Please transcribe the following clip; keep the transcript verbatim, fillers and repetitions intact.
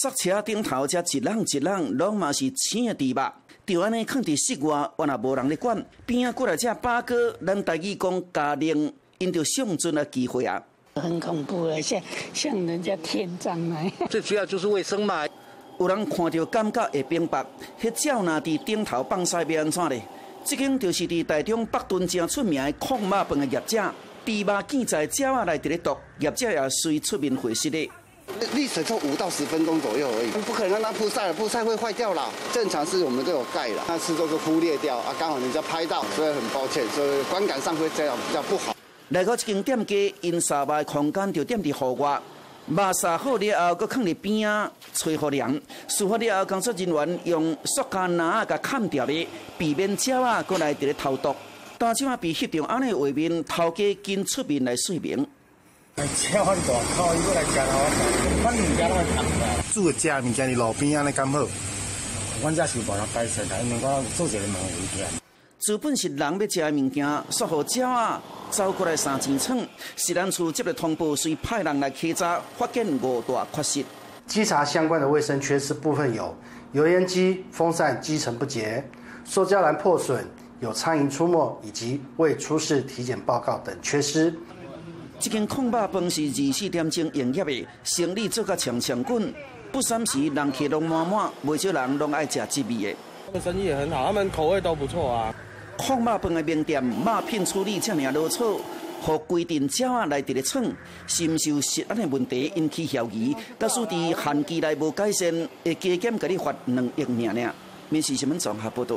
塞车顶头才一人一人拢嘛是青的猪肉，就安尼放伫室外，我也无人咧管。边啊过来只八哥，咱台语讲家令，因着上阵的机会啊。很恐怖了，像像人家天葬来。最主要就是卫生嘛。有人看到感觉会明白，迄鸟若伫顶头放屎要安怎咧？即间就是伫台中北屯正出名的炕肉饭的业者。 猪肉见在鸟啊内底咧毒，业者也随出面回释的。沥水冲五到十分钟左右而已，不可能让它曝晒了，曝晒会坏掉啦。正常是我们都有盖了，但是都是忽略掉啊，刚好人家拍到，所以很抱歉，所以观感上会这样比较不好。来到一间店家，因沙卖空间就点伫户外，肉沙好了后，搁放伫边啊，吹好凉。事发了后，工作人员用塑胶篮甲盖掉咧，避免鸟啊过来伫咧偷毒。 但即下被翕到安尼画面，头家紧出面来说明。车很大，靠伊过来夹我，反物件拢夹出来。煮食物件伫路边安尼刚好，阮遮是无人摆设，因为我做一个蛮危险。资本是人要食的物件，煞互鸟啊走过来三钱仓，是咱厝接到通报，随派人来稽查，发现五大缺失。稽查相关的卫生缺失部分有：油烟机、风扇基层不洁、塑胶篮破损。 有苍蝇出没以及未出示体检报告等缺失。这间炕肉饭是二四点钟营业的，生意做甲强强滚，不三时人客拢满满，不少人拢爱食这味的。他们生意也很好，他们口味都不错啊。炕肉饭的名店肉品处理这么啰嗦，和规定鸟啊来伫咧蹭，是毋是有食安的问题引起怀疑？假使伫限期内无改善，会加减甲你罚两亿尔尔。民视新闻综合报道。